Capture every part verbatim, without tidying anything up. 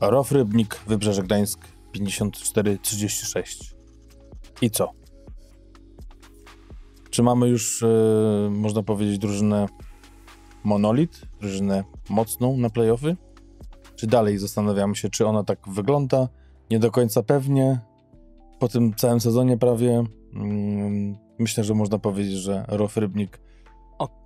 Rof Rybnik, Wybrzeże Gdańsk, pięćdziesiąt cztery trzydzieści sześć. I co? Czy mamy już, yy, można powiedzieć, drużynę monolit, drużynę mocną na play-offy? Czy dalej zastanawiamy się, czy ona tak wygląda? Nie do końca pewnie. Po tym całym sezonie prawie yy, myślę, że można powiedzieć, że Rof Rybnik... Okay.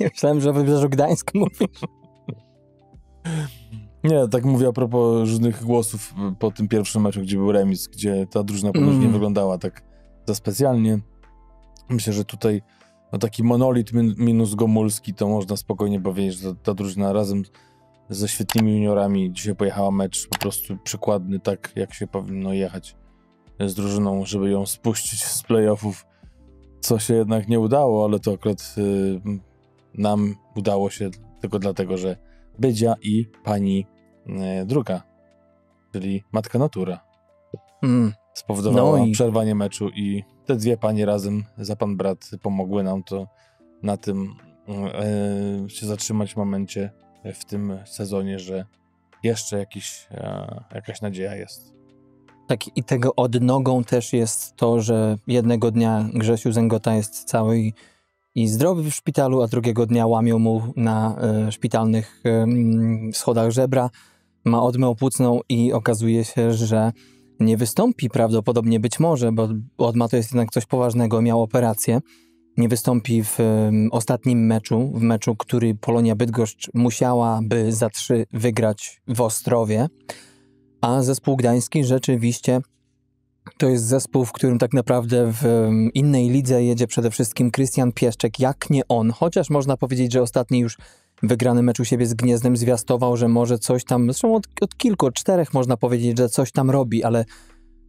Myślałem, że o Wybrzeżu Gdańsk mówisz. Nie, tak mówię a propos różnych głosów po tym pierwszym meczu, gdzie był remis, gdzie ta drużyna mm. nie wyglądała tak za specjalnie. Myślę, że tutaj no taki monolit min, minus Gomulski, to można spokojnie powiedzieć, że ta drużyna razem ze świetnymi juniorami dzisiaj pojechała mecz po prostu przykładny, tak jak się powinno jechać z drużyną, żeby ją spuścić z playoffów, co się jednak nie udało, ale to akurat y, nam udało się tylko dlatego, że Bydzia i pani y, druga, czyli Matka Natura, mm. spowodowała no i... przerwanie meczu i te dwie panie razem za pan brat pomogły nam to na tym y, się zatrzymać w momencie w tym sezonie, że jeszcze jakiś, y, jakaś nadzieja jest. Tak, i tego odnogą też jest to, że jednego dnia Grzesiu Zęgota jest cały i, i zdrowy w szpitalu, a drugiego dnia łamią mu na y, szpitalnych y, schodach żebra, ma odmę płucną i okazuje się, że nie wystąpi prawdopodobnie, być może, bo odma to jest jednak coś poważnego, miał operację, nie wystąpi w y, ostatnim meczu, w meczu, który Polonia Bydgoszcz musiałaby za trzy wygrać w Ostrowie. A zespół gdański rzeczywiście to jest zespół, w którym tak naprawdę w innej lidze jedzie przede wszystkim Krystian Pieszczek, jak nie on. Chociaż można powiedzieć, że ostatni już wygrany mecz u siebie z Gniezdem zwiastował, że może coś tam, zresztą od, od kilku, od czterech można powiedzieć, że coś tam robi, ale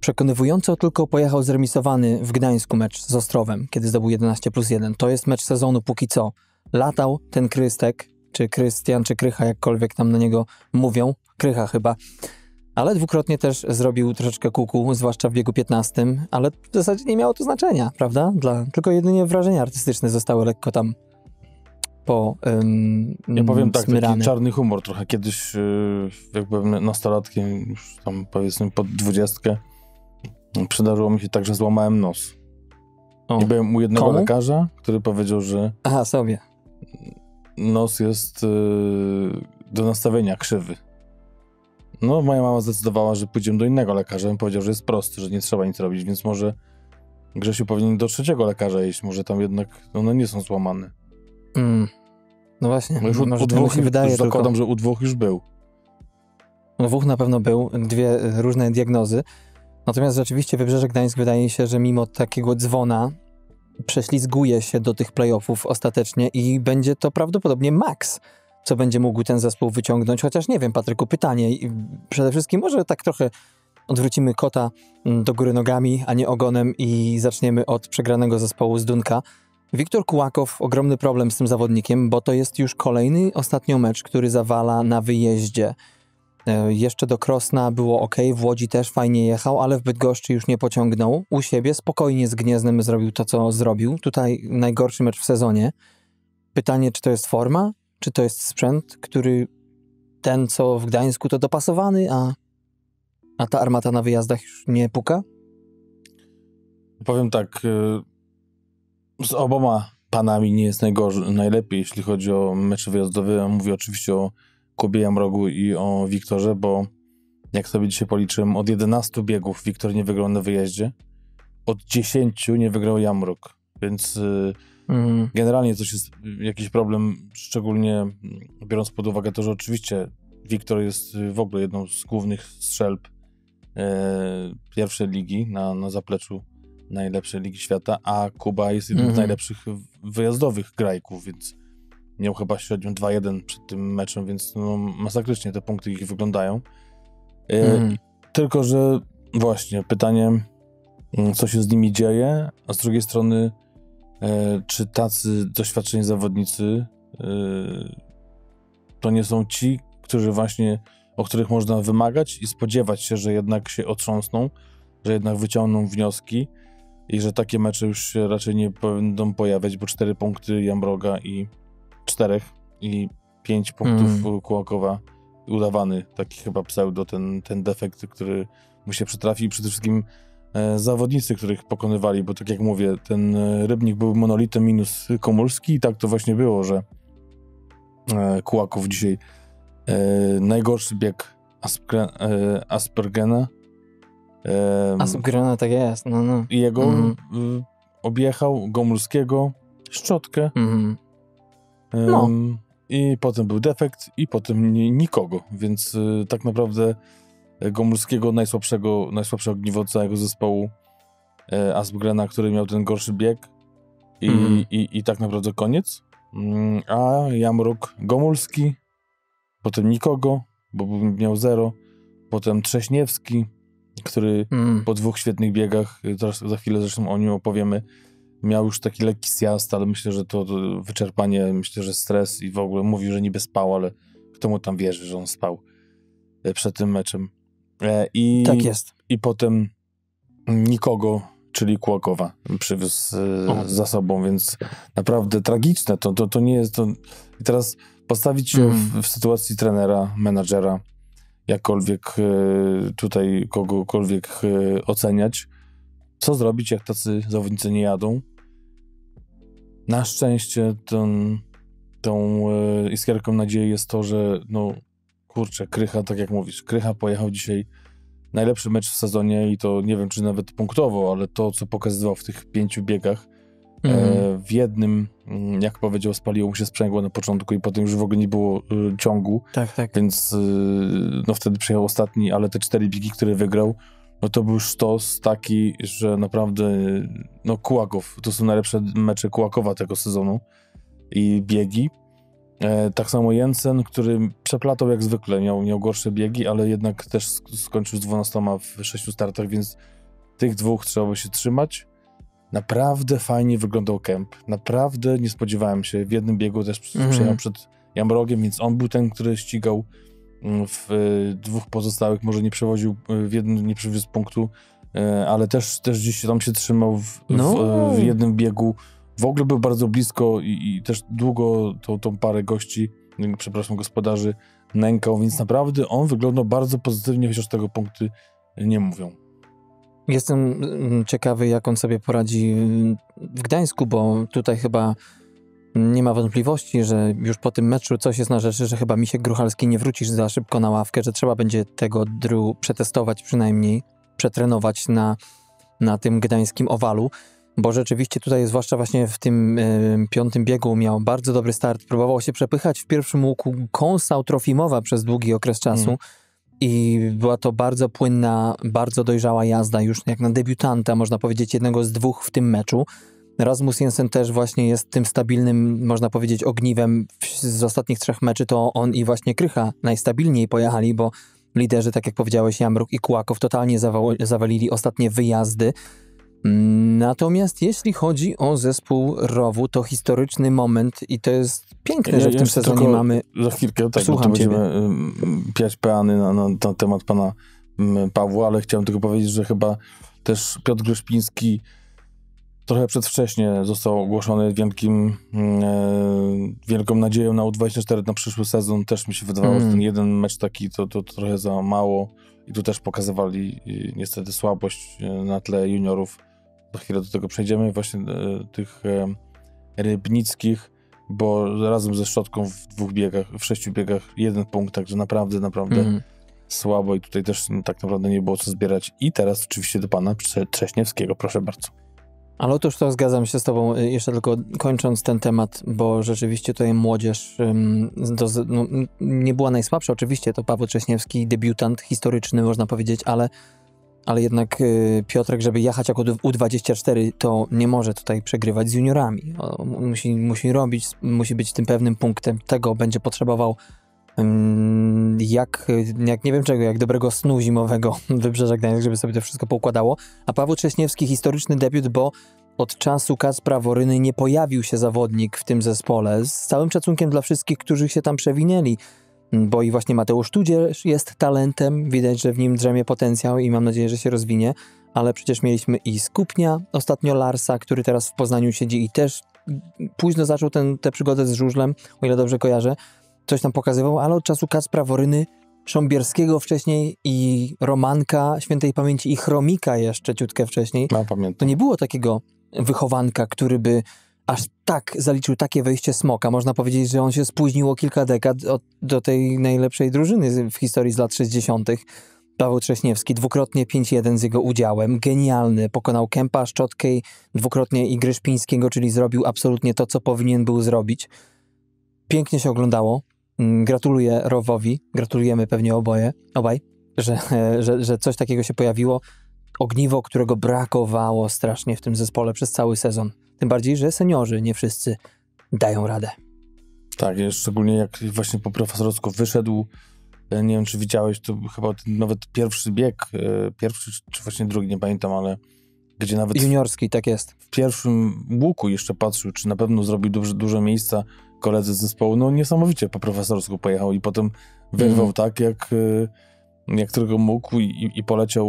przekonywująco tylko pojechał zremisowany w Gdańsku mecz z Ostrowem, kiedy zdobył jedenaście plus jeden. To jest mecz sezonu póki co. Latał ten Krystek, czy Krystian, czy Krycha, jakkolwiek tam na niego mówią. Krycha chyba. Ale dwukrotnie też zrobił troszeczkę kuku, zwłaszcza w biegu piętnastym, ale w zasadzie nie miało to znaczenia, prawda? Dla, tylko jedynie wrażenia artystyczne zostały lekko tam po ym, Ja powiem smyrane. Tak, taki czarny humor trochę. Kiedyś, yy, jak byłem nastolatkiem, już tam powiedzmy pod dwudziestkę, przydarzyło mi się tak, że złamałem nos. O. I byłem u jednego Komu? lekarza, który powiedział, że... Aha, sobie. Nos jest yy, do nastawienia krzywy. No, moja mama zdecydowała, że pójdziemy do innego lekarza. On powiedział, że jest prosty, że nie trzeba nic robić, więc może Grzesiu powinien do trzeciego lekarza iść. Może tam jednak one nie są złamane. Mm. No właśnie. Bo już u, może u dwóch się wydaje. Już zakładam, że u dwóch już był. U dwóch na pewno był. Dwie różne diagnozy. Natomiast rzeczywiście Wybrzeże Gdańsk wydaje się, że mimo takiego dzwona prześlizguje się do tych playoffów ostatecznie i będzie to prawdopodobnie maks, co będzie mógł ten zespół wyciągnąć, chociaż nie wiem, Patryku, pytanie i przede wszystkim może tak trochę odwrócimy kota do góry nogami, a nie ogonem i zaczniemy od przegranego zespołu z Dunka. Wiktor Kułakow, ogromny problem z tym zawodnikiem, bo to jest już kolejny, ostatnio mecz, który zawala na wyjeździe. Jeszcze do Krosna było ok, w Łodzi też fajnie jechał, ale w Bydgoszczy już nie pociągnął. U siebie spokojnie z Gnieznem zrobił to, co zrobił. Tutaj najgorszy mecz w sezonie. Pytanie, czy to jest forma? Czy to jest sprzęt, który ten, co w Gdańsku, to dopasowany, a, a ta armata na wyjazdach już nie puka? Powiem tak, z oboma panami nie jest najgorzej, najlepiej, jeśli chodzi o mecze wyjazdowe. Mówię oczywiście o Kubie Jamrogu i o Wiktorze, bo jak sobie dzisiaj policzyłem, od jedenastu biegów Wiktor nie wygrał na wyjeździe, od dziesięciu nie wygrał Jamróg, więc... Mhm. Generalnie coś jest jakiś problem, szczególnie biorąc pod uwagę to, że oczywiście Wiktor jest w ogóle jedną z głównych strzelb e, pierwszej ligi na, na zapleczu najlepszej ligi świata, a Kuba jest jednym mhm. z najlepszych wyjazdowych grajków, więc miał chyba średnią dwa jeden przed tym meczem, więc no, masakrycznie te punkty ich wyglądają. E, mhm. Tylko, że właśnie pytanie, co się z nimi dzieje, a z drugiej strony czy tacy doświadczeni zawodnicy yy, to nie są ci, którzy właśnie, o których można wymagać i spodziewać się, że jednak się otrząsną, że jednak wyciągną wnioski i że takie mecze już się raczej nie będą pojawiać, bo cztery punkty Jamroga i czterech i pięć punktów mm. Kułakowa udawany, taki chyba pseudo, ten, ten defekt, który mu się przytrafił. Przede wszystkim e, zawodnicy, których pokonywali, bo tak jak mówię, ten Rybnik był monolitem minus Gomulski i tak to właśnie było, że e, Kułakow dzisiaj e, najgorszy bieg Aspgren, e, Aspergena. E, Aspgrena, tak jest. No, no. I jego mm. e, objechał Gomulskiego, Szczotkę. Mm. E, no. I potem był defekt i potem nikogo, więc y, tak naprawdę Gomulskiego, najsłabszego, najsłabszego ogniwodca jego zespołu, y, Aspgrena, który miał ten gorszy bieg i, mm. i, i tak naprawdę koniec, y, a Jamróg Gomulski, potem nikogo, bo miał zero, potem Trześniewski, który mm. po dwóch świetnych biegach, teraz za chwilę zresztą o nim opowiemy, miał już taki lekki zjazd, ale myślę, że to, to wyczerpanie, myślę, że stres i w ogóle mówił, że niby spał, ale kto mu tam wierzy, że on spał przed tym meczem. E, i, tak jest. I potem nikogo, czyli Kułakowa przywiózł e, za sobą, więc naprawdę tragiczne. To, to, to nie jest... To... I teraz postawić się mm. w, w sytuacji trenera, menadżera, jakkolwiek e, tutaj kogokolwiek e, oceniać. Co zrobić, jak tacy zawodnicy nie jadą? Na szczęście ten, tą e, iskierką nadziei jest to, że no kurczę, Krycha, tak jak mówisz, Krycha pojechał dzisiaj najlepszy mecz w sezonie i to nie wiem, czy nawet punktowo, ale to, co pokazywał w tych pięciu biegach, mhm. e, w jednym, jak powiedział, spaliło mu się sprzęgło na początku i potem już w ogóle nie było e, ciągu, tak, tak. Więc e, no wtedy przyjechał ostatni, ale te cztery biegi, które wygrał, no to był sztos taki, że naprawdę, no Kułakow, to są najlepsze mecze Kułakowa tego sezonu i biegi. E, tak samo Jensen, który przeplatał jak zwykle, miał, miał gorsze biegi, ale jednak też skończył z dwunastoma w sześciu startach, więc tych dwóch trzeba by się trzymać. Naprawdę fajnie wyglądał Kemp, naprawdę nie spodziewałem się, w jednym biegu też mm-hmm. przejechał przed Jamrogiem, więc on był ten, który ścigał. W y, dwóch pozostałych może nie przewoził, w jednym nie przewiózł punktu, y, ale też, też gdzieś tam się trzymał w, no. w, w jednym biegu. W ogóle był bardzo blisko i, i też długo tą, tą parę gości, przepraszam, gospodarzy nękał, więc naprawdę on wyglądał bardzo pozytywnie, chociaż tego punkty nie mówią. Jestem ciekawy, jak on sobie poradzi w Gdańsku, bo tutaj chyba nie ma wątpliwości, że już po tym meczu coś jest na rzeczy, że chyba Misiek Gruchalski nie wrócisz za szybko na ławkę, że trzeba będzie tego Drew przetestować przynajmniej, przetrenować na, na tym gdańskim owalu, bo rzeczywiście tutaj, zwłaszcza właśnie w tym y, piątym biegu, miał bardzo dobry start, próbował się przepychać w pierwszym łuku, kąsał Trofimowa przez długi okres czasu mm. i była to bardzo płynna, bardzo dojrzała jazda, już jak na debiutanta, można powiedzieć, jednego z dwóch w tym meczu. Rasmus Jensen też właśnie jest tym stabilnym, można powiedzieć, ogniwem z ostatnich trzech meczy, to on i właśnie Krycha najstabilniej pojechali, bo liderzy, tak jak powiedziałeś, Jamróg i Kułakow totalnie zawa- zawalili ostatnie wyjazdy. Natomiast jeśli chodzi o zespół Rowu, to historyczny moment i to jest piękne, ja, że w tym sezonie mamy... Za chwilkę, tak, słucham ciebie. Będziemy piać peany na, na, na temat pana Pawła, ale chciałem tylko powiedzieć, że chyba też Piotr Gryszpiński trochę przedwcześnie został ogłoszony wielkim, e, wielką nadzieją na U dwadzieścia cztery na przyszły sezon. Też mi się wydawało, mm. że ten jeden mecz taki to, to trochę za mało i tu też pokazywali i, niestety słabość na tle juniorów. Za chwilę do tego przejdziemy, właśnie e, tych e, rybnickich, bo razem ze Szczotką w dwóch biegach, w sześciu biegach jeden punkt, także naprawdę, naprawdę mm. słabo i tutaj też no, tak naprawdę nie było co zbierać. I teraz oczywiście do pana Trześniewskiego, proszę bardzo. Ale otóż to zgadzam się z tobą, jeszcze tylko kończąc ten temat, bo rzeczywiście tutaj młodzież um, do, no, nie była najsłabsza, oczywiście to Paweł Trześniewski, debiutant historyczny można powiedzieć, ale, ale jednak y, Piotrek, żeby jechać jako U dwadzieścia cztery, to nie może tutaj przegrywać z juniorami. O, musi, musi robić, musi być tym pewnym punktem, tego będzie potrzebował Jak, jak nie wiem czego, jak dobrego snu zimowego Wybrzeża Gdańsk, żeby sobie to wszystko poukładało. A Paweł Trześniewski, historyczny debiut, bo od czasu Kacpra Woryny nie pojawił się zawodnik w tym zespole. Z całym szacunkiem dla wszystkich, którzy się tam przewinęli, bo i właśnie Mateusz Tudzierz jest talentem, widać, że w nim drzemie potencjał i mam nadzieję, że się rozwinie, ale przecież mieliśmy i Skupnia, ostatnio Larsa, który teraz w Poznaniu siedzi i też późno zaczął tę przygodę z żużlem, o ile dobrze kojarzę, coś tam pokazywał, ale od czasu Kacpra Woryny Szombierskiego wcześniej i Romanka świętej pamięci i Chromika jeszcze ciutkę wcześniej. No, pamiętam. To nie było takiego wychowanka, który by aż tak zaliczył takie wejście Smoka. Można powiedzieć, że on się spóźnił o kilka dekad od, do tej najlepszej drużyny w historii z lat sześćdziesiątych. Paweł Trześniewski, dwukrotnie pięć jeden z jego udziałem, genialny, pokonał Kępa, Szczotkę, dwukrotnie i Gryszpińskiego, czyli zrobił absolutnie to, co powinien był zrobić. Pięknie się oglądało. Gratuluję Rowowi, gratulujemy pewnie oboje, obaj, że, że, że coś takiego się pojawiło. Ogniwo, którego brakowało strasznie w tym zespole przez cały sezon. Tym bardziej, że seniorzy nie wszyscy dają radę. Tak, szczególnie jak właśnie po profesorsku wyszedł, nie wiem czy widziałeś, to chyba nawet pierwszy bieg, pierwszy czy właśnie drugi, nie pamiętam, ale gdzie nawet... Juniorski, tak jest. W pierwszym łuku jeszcze patrzył, czy na pewno zrobił duże, duże miejsca koledzy z zespołu. No niesamowicie po profesorsku pojechał i potem wyrwał mm. tak, jak, jak tylko mógł i, i poleciał,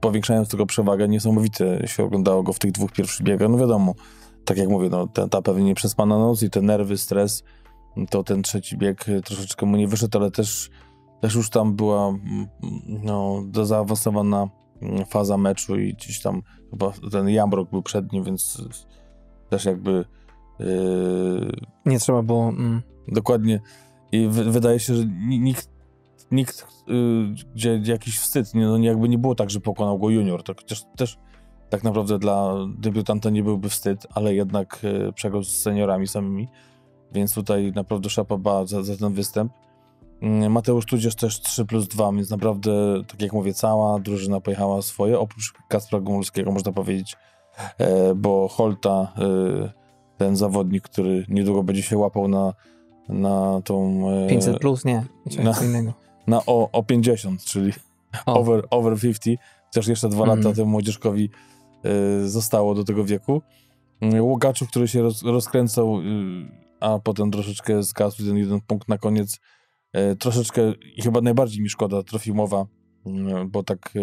powiększając tylko przewagę. Niesamowite się oglądało go w tych dwóch pierwszych biegach. No wiadomo, tak jak mówię, no, ta, ta pewnie nieprzespana noc i te nerwy, stres, to ten trzeci bieg troszeczkę mu nie wyszedł, ale też, też już tam była no, zaawansowana faza meczu i gdzieś tam chyba ten Jamróg był przed nim, więc też jakby yy, nie trzeba było mm. dokładnie i w, wydaje się, że nikt, nikt yy, gdzie jakiś wstyd, nie, no jakby nie było tak, że pokonał go junior, to też, też tak naprawdę dla debiutanta nie byłby wstyd, ale jednak yy, przegrał z seniorami samymi, więc tutaj naprawdę szapa ba za, za ten występ. Mateusz Tudzierz też trzy plus dwa, więc naprawdę, tak jak mówię, cała drużyna pojechała swoje, oprócz Kacpra Gomulskiego, można powiedzieć, bo Holta, ten zawodnik, który niedługo będzie się łapał na, na tą... pięćset plus, nie, na, innego. Na o, o pięćdziesiąt, czyli o. Over, over pięćdziesiąt, chociaż jeszcze dwa mm. lata temu młodzieżkowi zostało do tego wieku. Łogaczu, który się roz, rozkręcał, a potem troszeczkę zgasł, ten jeden punkt na koniec. Troszeczkę, i chyba najbardziej mi szkoda, Trofimowa, bo tak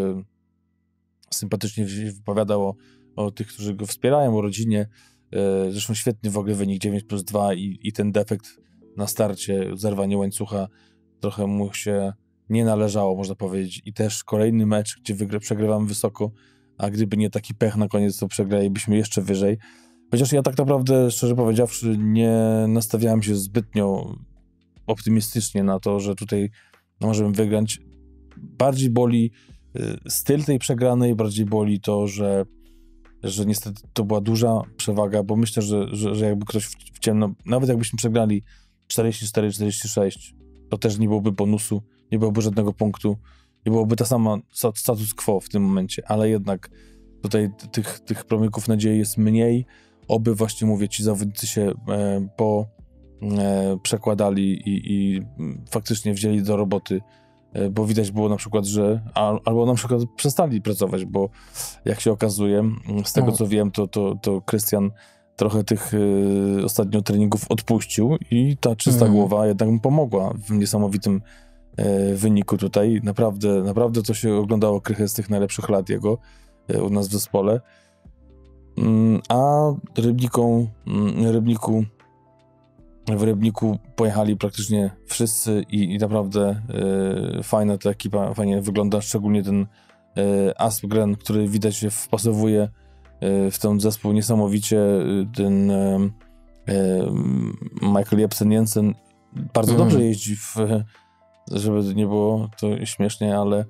sympatycznie wypowiadał o, o tych, którzy go wspierają, o rodzinie. Zresztą świetny w ogóle wynik, dziewięć plus dwa i, i ten defekt na starcie, zerwanie łańcucha, trochę mu się nie należało, można powiedzieć. I też kolejny mecz, gdzie wygra, przegrywamy wysoko, a gdyby nie taki pech na koniec, to przegralibyśmy jeszcze wyżej. Chociaż ja tak naprawdę, szczerze powiedziawszy, nie nastawiałem się zbytnio optymistycznie na to, że tutaj możemy wygrać. Bardziej boli styl tej przegranej, bardziej boli to, że, że niestety to była duża przewaga, bo myślę, że, że, że jakby ktoś w ciemno, nawet jakbyśmy przegrali czterdzieści cztery czterdzieści sześć, to też nie byłoby bonusu, nie byłoby żadnego punktu, nie byłoby ta sama status quo w tym momencie, ale jednak tutaj tych, tych promyków nadziei jest mniej. Oby właśnie, mówię, ci zawodnicy się e, po przekładali i, i faktycznie wzięli do roboty, bo widać było na przykład, że albo na przykład przestali pracować, bo jak się okazuje, z tego co wiem, to, to, to Krystian trochę tych ostatnio treningów odpuścił i ta czysta mm. głowa jednak mu pomogła w niesamowitym wyniku tutaj. Naprawdę, naprawdę to się oglądało krychę z tych najlepszych lat jego u nas w zespole. A Rybniką, Rybniku W Rybniku pojechali praktycznie wszyscy i, i naprawdę y, fajna ta ekipa, fajnie wygląda, szczególnie ten y, Aspgren, który widać się wpasowuje y, w ten zespół niesamowicie, ten y, y, Michael Jebsen Jensen bardzo dobrze mm. jeździ, w, żeby nie było to śmiesznie, ale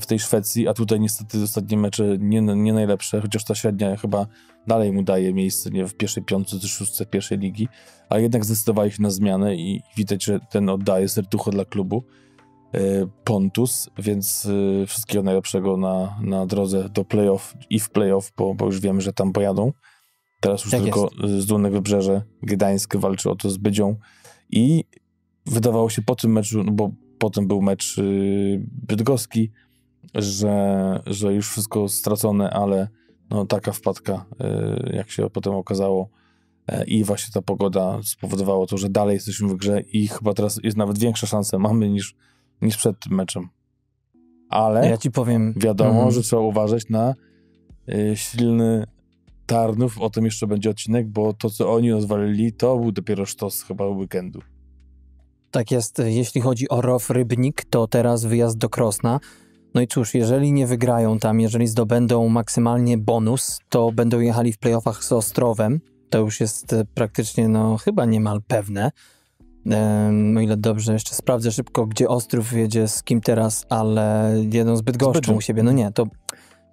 w tej Szwecji, a tutaj niestety ostatnie mecze nie, nie najlepsze, chociaż ta średnia chyba dalej mu daje miejsce, nie, w pierwszej piątce czy szóstce pierwszej ligi, ale jednak zdecydowali się na zmianę i widać, że ten oddaje serducho dla klubu, Pontus, więc wszystkiego najlepszego na, na drodze do play-off i w play-off, bo, bo już wiemy, że tam pojadą. Teraz już tak tylko jest. Z Dolnego Wybrzeże Gdańsk walczy o to z Bydzią i wydawało się po tym meczu, no bo potem był mecz bydgoski, Że, że już wszystko stracone, ale no, taka wpadka, jak się potem okazało, i właśnie ta pogoda spowodowała to, że dalej jesteśmy w grze i chyba teraz jest nawet większa szansa mamy niż, niż przed tym meczem. Ale ja ci powiem, wiadomo, mhm. że trzeba uważać na silny Tarnów, o tym jeszcze będzie odcinek, bo to, co oni rozwalili, to był dopiero sztos chyba weekendu. Tak jest, jeśli chodzi o Rof Rybnik, to teraz wyjazd do Krosna. No i cóż, jeżeli nie wygrają tam, jeżeli zdobędą maksymalnie bonus, to będą jechali w playoffach z Ostrowem. To już jest praktycznie, no chyba niemal pewne. O ile dobrze, jeszcze sprawdzę szybko, gdzie Ostrów jedzie z kim teraz, ale jedą z Bydgoszczą u siebie. No nie, to,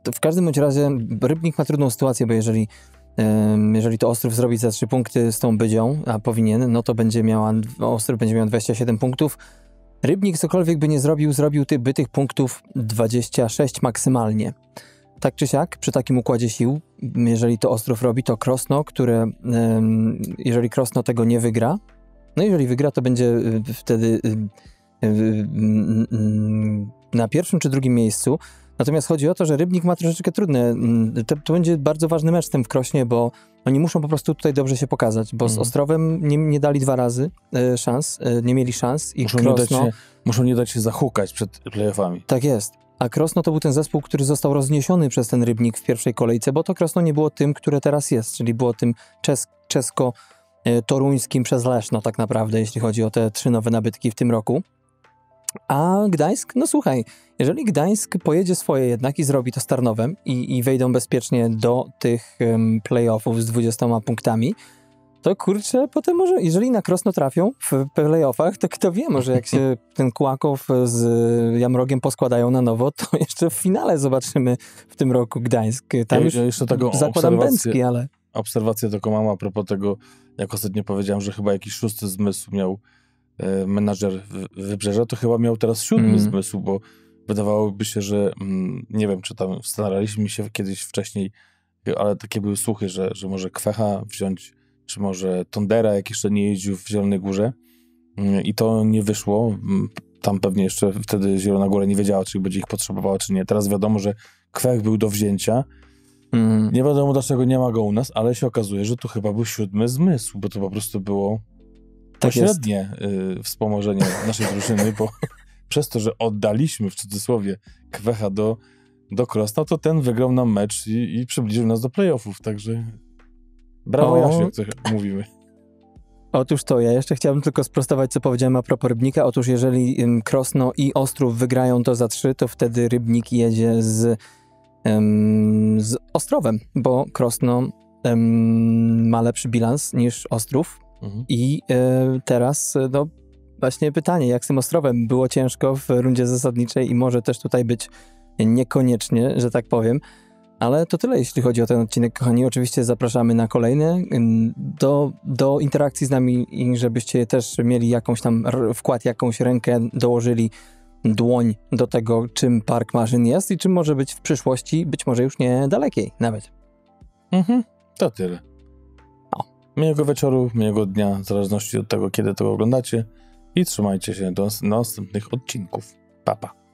to w każdym bądź razie Rybnik ma trudną sytuację, bo jeżeli, jeżeli to Ostrów zrobi za trzy punkty z tą Bydzią, a powinien, no to będzie miała, Ostrów będzie miał dwadzieścia siedem punktów. Rybnik cokolwiek by nie zrobił, zrobił ty, by tych punktów dwadzieścia sześć maksymalnie. Tak czy siak, przy takim układzie sił, jeżeli to Ostrów robi, to Krosno, które, jeżeli Krosno tego nie wygra, no jeżeli wygra, to będzie wtedy na pierwszym czy drugim miejscu. Natomiast chodzi o to, że Rybnik ma troszeczkę trudne. To, to będzie bardzo ważny mecz ten w Krośnie, bo oni muszą po prostu tutaj dobrze się pokazać, bo mm. z Ostrowem nie, nie dali dwa razy e, szans, e, nie mieli szans. I muszą, Krosno, nie dać się, muszą nie dać się zahukać przed playoffami. Tak jest. A Krosno to był ten zespół, który został rozniesiony przez ten Rybnik w pierwszej kolejce, bo to Krosno nie było tym, które teraz jest, czyli było tym czes- czesko-toruńskim przez Leszno tak naprawdę, jeśli chodzi o te trzy nowe nabytki w tym roku. A Gdańsk, no słuchaj, jeżeli Gdańsk pojedzie swoje jednak i zrobi to z Tarnowem i, i wejdą bezpiecznie do tych um, playoffów z dwudziestoma punktami, to kurczę, potem może, jeżeli na Krosno trafią w playoffach, to kto wie, może jak się ten Kułakow z Jamrogiem poskładają na nowo, to jeszcze w finale zobaczymy w tym roku Gdańsk. Tam ja już jeszcze taką zakładam Bęcki, ale... Obserwację taką mam a propos tego, jak ostatnio powiedziałem, że chyba jakiś szósty zmysł miał menadżer Wybrzeża, to chyba miał teraz siódmy mm. zmysł, bo wydawałoby się, że nie wiem, czy tam staraliśmy się kiedyś wcześniej, ale takie były słuchy, że, że może Kwecha wziąć, czy może Tondera, jak jeszcze nie jeździł w Zielonej Górze i to nie wyszło. Tam pewnie jeszcze wtedy Zielona Góra nie wiedziała, czy będzie ich potrzebowała, czy nie. Teraz wiadomo, że Kwech był do wzięcia. Mm. Nie wiadomo, dlaczego nie ma go u nas, ale się okazuje, że to chyba był siódmy zmysł, bo to po prostu było tak pośrednie y, wspomożenie naszej drużyny, bo przez to, że oddaliśmy w cudzysłowie Kwecha do, do Krosna, to ten wygrał nam mecz i, i przybliżył nas do playoffów, także brawo o... Jasiu, co mówimy. Otóż to, ja jeszcze chciałbym tylko sprostować, co powiedziałem a propos Rybnika. Otóż jeżeli Krosno i Ostrów wygrają to za trzy, to wtedy Rybnik jedzie z, ym, z Ostrowem, bo Krosno ym, ma lepszy bilans niż Ostrów. I y, teraz, no właśnie pytanie, jak z tym Ostrowem? Było ciężko w rundzie zasadniczej i może też tutaj być niekoniecznie, że tak powiem. Ale to tyle, jeśli chodzi o ten odcinek, kochani. Oczywiście zapraszamy na kolejne do, do interakcji z nami i żebyście też mieli jakąś tam wkład, jakąś rękę, dołożyli dłoń do tego, czym Park Maszyn jest i czym może być w przyszłości, być może już niedalekiej nawet. Mhm, to tyle. Miłego wieczoru, miłego dnia, w zależności od tego, kiedy to oglądacie i trzymajcie się do następnych odcinków. Pa, pa.